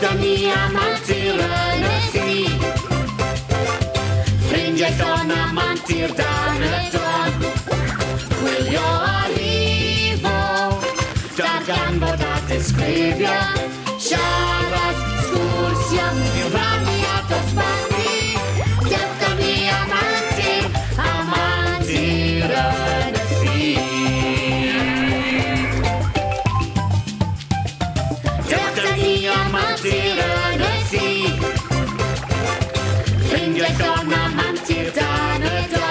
Toată mia martiră năzi, frânge tona martir danător. Quel io arrivo, dar gan vodate scrivia, șarat scursiam, vania toți banii. Toată mia martir, a martiră năzi. Find your corner, man, till